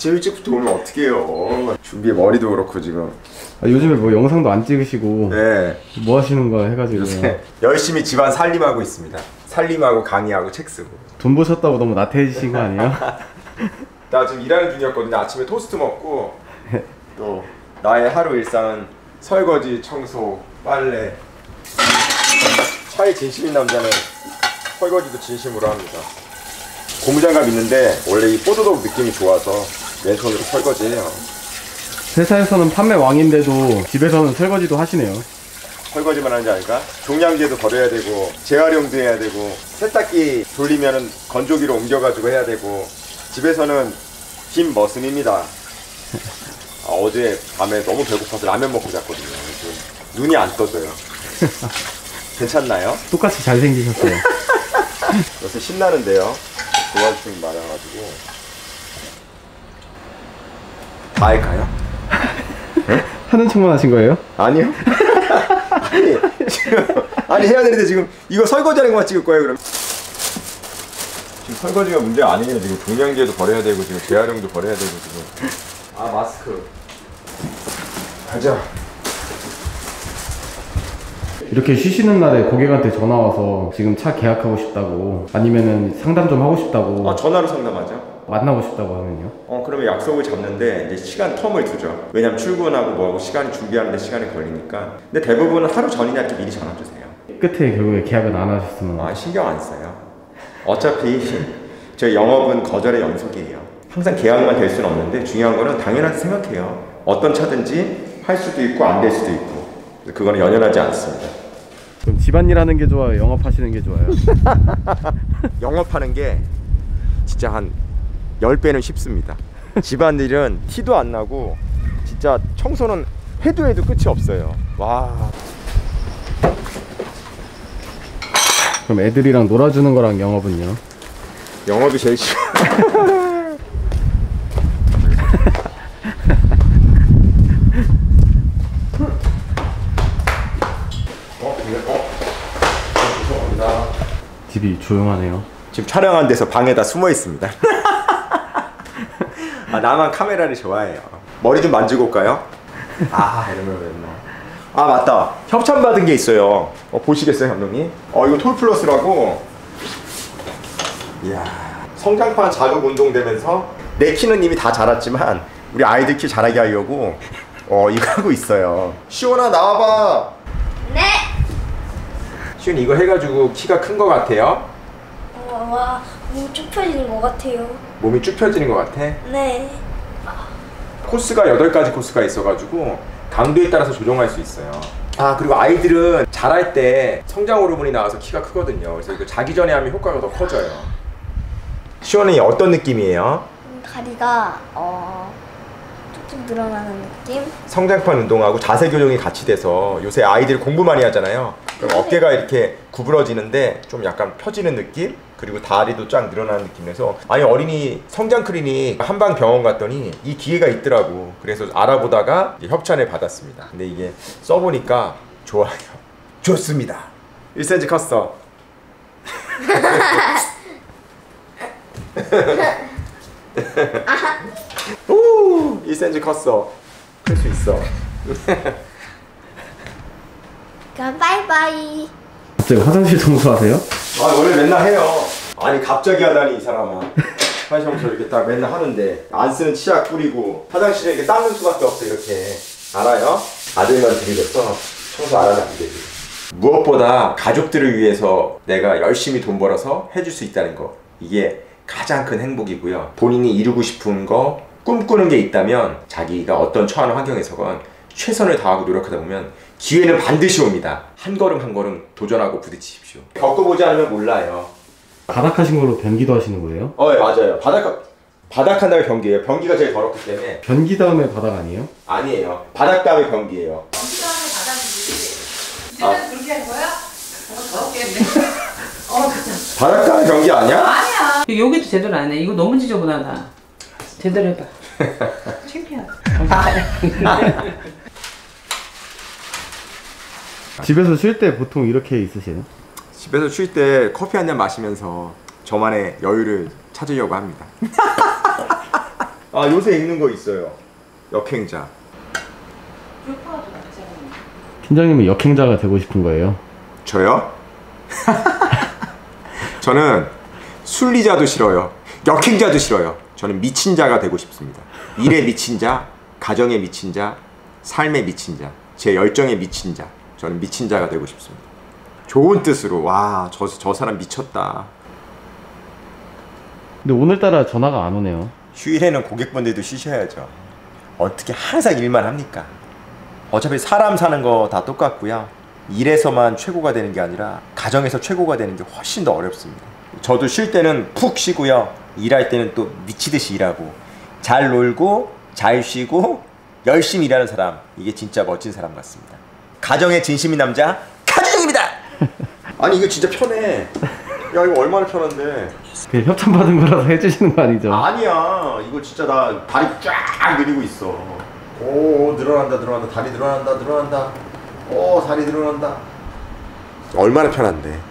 아침 일찍부터 오면 어떡해요. 준비 머리도 그렇고 지금. 아, 요즘에 뭐 영상도 안 찍으시고 네. 뭐 하시는 거 해가지고 요새 열심히 집안 살림하고 있습니다. 살림하고 강의하고 책 쓰고. 돈 버셨다고 너무 나태해지신 거 아니에요? 나 지금 일하는 중이었거든요. 아침에 토스트 먹고 또 나의 하루 일상은 설거지, 청소, 빨래. 차에 진심인 남자는 설거지도 진심으로 합니다. 고무장갑 있는데 원래 이 뽀드독 느낌이 좋아서 왼손으로 설거지해요. 회사에서는 판매 왕인데도 집에서는 설거지도 하시네요. 설거지만 하는 게 아닐까? 종량제도 버려야 되고 재활용도 해야 되고 세탁기 돌리면 건조기로 옮겨가지고 해야 되고 집에서는 김머슴입니다. 아, 어제 밤에 너무 배고파서 라면 먹고 잤거든요. 눈이 안 떠져요. 괜찮나요? 똑같이 잘생기셨어요. 요새 신나는데요. 도와주신 많아가지고 아일까요? 네? 하는 척만 하신 거예요? 아니요. 아니 지금 아니 해야 되는데 지금 이거 설거지하는 것만 찍을 거예요. 그럼 지금 설거지가 문제가 아니긴 지금 종량제도 버려야 되고 지금 재활용도 버려야 되고 지금. 아 마스크. 가자. 이렇게 쉬시는 날에 고객한테 전화와서 지금 차 계약하고 싶다고 아니면은 상담 좀 하고 싶다고. 아 전화로 상담하죠. 만나고 싶다고 하면요? 그러면 약속을 잡는데 이제 시간 텀을 두죠. 왜냐면 출근하고 뭐하고 시간이 준비하는데 시간이 걸리니까. 근데 대부분은 하루 전이나 이렇게 미리 전화 주세요. 끝에 결국에 계약은 안 하셨으면. 아 신경 안 써요. 어차피 저희 영업은 거절의 연속이에요. 항상 계약만 될 수는 없는데 중요한 거는 당연하게 생각해요. 어떤 차든지 할 수도 있고 안 될 수도 있고. 그거는 연연하지 않습니다. 그럼 집안일 하는 게 좋아요? 영업하시는 게 좋아요? 영업하는 게 진짜 한 10배는 쉽습니다. 집안일은 티도 안 나고 진짜 청소는 해도 해도 끝이 없어요. 와. 그럼 애들이랑 놀아주는 거랑 영업은요? 영업이 제일 쉬워. 집이 조용하네요. 지금 촬영한 데서 방에다 숨어 있습니다. 아, 나만 카메라를 좋아해요. 머리 좀 만지고 올까요? 아 이러면 맨날. 아 맞다. 협찬 받은 게 있어요. 보시겠어요 감독님? 이거 톨플러스라고. 이야 성장판 자극 운동되면서 내 키는 이미 다 자랐지만 우리 아이들 키 자라게 하려고 이거 하고 있어요. 시원아 나와봐. 네. 시윤 이거 해가지고 키가 큰 것 같아요? 와 몸이 쭉 펴지는 것 같아요. 몸이 쭉 펴지는 것 같아? 네. 코스가 8가지 코스가 있어가지고 강도에 따라서 조정할 수 있어요. 아 그리고 아이들은 자랄 때 성장 호르몬이 나와서 키가 크거든요. 그래서 이거 자기 전에 하면 효과가 더 커져요. 시원이 어떤 느낌이에요? 다리가 좀 늘어나는 느낌? 성장판 운동하고 자세 교정이 같이 돼서 요새 아이들 공부 많이 하잖아요. 그럼 어깨가 이렇게 구부러지는데 좀 약간 펴지는 느낌? 그리고 다리도 쫙 늘어나는 느낌에서 아니 어린이 성장 클리닉 한방 병원 갔더니 이 기계가 있더라고. 그래서 알아보다가 협찬을 받았습니다. 근데 이게 써보니까 좋아요. 좋습니다. 1cm 컸어. 오! 1cm 컸어. 클 수 있어. 그럼 빠이빠이. 갑자기 화장실 청소하세요? 아 원래 맨날 해요. 아니 갑자기 하다니 이 사람아. 화장실 청소 이렇게 딱 맨날 하는데 안 쓰는 치약 뿌리고 화장실에 이렇게 닦는 수밖에 없어 이렇게. 알아요? 아들만 들이댔어. 청소 안 하면 안 되지. 무엇보다 가족들을 위해서 내가 열심히 돈 벌어서 해줄 수 있다는 거 이게 가장 큰 행복이고요. 본인이 이루고 싶은 거 꿈꾸는 게 있다면 자기가 어떤 처한 환경에서건 최선을 다하고 노력하다 보면 기회는 반드시 옵니다. 한 걸음 한 걸음 도전하고 부딪히십시오. 겪어보지 않으면 몰라요. 바닥하신 걸로 변기도 하시는 거예요? 예 맞아요. 바닥한 다음에 변기예요. 변기가 제일 더럽기 때문에. 변기 다음에 바닥 아니에요? 아니에요. 바닥 다음에 변기예요. 변기 다음에 바닥이지. 그렇게 한 거야? 더럽겠네. 바닥 다음에 변기 아니야? 아니야. 여기도 제대로 안 해. 이거 너무 지저분하다. 제대로 해봐. 창피하다. 집에서 쉴 때 보통 이렇게 있으세요? 집에서 쉴 때 커피 한 잔 마시면서 저만의 여유를 찾으려고 합니다. 아, 요새 읽는 거 있어요. 역행자. 팀장님은 역행자가 되고 싶은 거예요? 저요? 저는 순리자도 싫어요. 역행자도 싫어요. 저는 미친 자가 되고 싶습니다. 일에 미친 자, 가정에 미친 자, 삶에 미친 자, 제 열정에 미친 자. 저는 미친 자가 되고 싶습니다. 좋은 뜻으로. 와, 저 사람 미쳤다. 근데 오늘따라 전화가 안 오네요. 휴일에는 고객분들도 쉬셔야죠. 어떻게 항상 일만 합니까? 어차피 사람 사는 거 다 똑같고요. 일에서만 최고가 되는 게 아니라 가정에서 최고가 되는 게 훨씬 더 어렵습니다. 저도 쉴 때는 푹 쉬고요. 일할 때는 또 미치듯이 일하고, 잘 놀고 잘 쉬고 열심히 일하는 사람, 이게 진짜 멋진 사람 같습니다. 가정의 진심인 남자 카준입니다. 아니 이거 진짜 편해. 야, 이거 얼마나 편한데. 그 협찬 받은 거라서 해주시는 거 아니죠? 아니야, 이거 진짜 나 다리 쫙 늘리고 있어. 오, 늘어난다 늘어난다. 다리 늘어난다 늘어난다. 오, 다리 늘어난다. 얼마나 편한데.